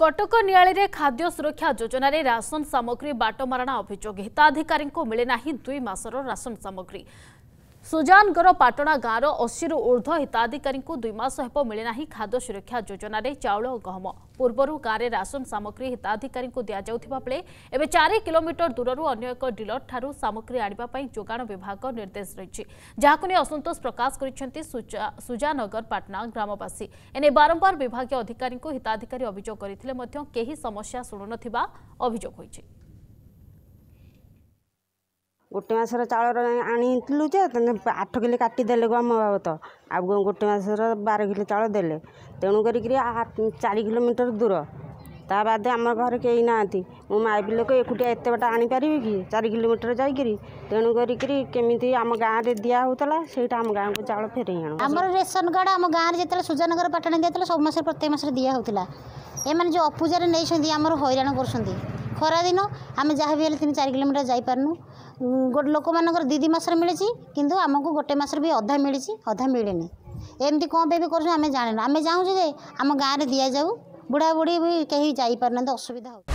कटक नियाली खाद्य सुरक्षा योजन राशन सामग्री बाटमारणा अभियोग हिताधिकारी मिलेना दुई मासर राशन सामग्री सुजानगढ़ पाटणा गांव 80 रु ऊर्ध्व हिताधिकारी दुई मास हेब मिलेना खाद्य सुरक्षा योजन चाउल और गहम पूर्वर गाँव राशन सामग्री हिताधिकारी दिजाता बेले एवं 4 किलोमीटर दूर अगर एक डीलर ठारू सामग्री आने जोगाण विभाग निर्देश रही जहाक नहीं असंतोष प्रकाश कर सुजानगर पाटणा ग्रामवासी एने बारंबार विभाग अधिकारी हिताधिकारी अभियोग करते समस्या शुणुन अभियोग गोटे मसर चाउल आणीलु जे 8 किलो काटिदेले गम बाबत आ गोटे मसर 12 किलो चाउल देले तेणुकर 4 किलोमीटर दूर ता बाद आम घर कई ना मो माइबी लोक एकुटिया एत बाट आनीपर कि 4 किलोमीटर जाकि तेणुकर केमी आम गाँव दिहला से आम गाँव को चाउल फेर आम रेसन कार्ड आम गाँव में जो सुजानगर पाटणा दिया सब मस प्रत्येक मस दिहला एम जो अपूजा नहीं आम हईराण कर खरा दिन आम जहाँ भी 3-4 किलोमीटर जापारनु गोटे लोक मानक 2 मास मिले कि आमको गोटे मस अधा मिली अधा मिलेनि एमती कौन पे भी करें आम जानना आम चाहूँ जे आम गाँव में दि जाऊ बुढ़ा बुढ़ी भी कहीं जापार असुविधा हो।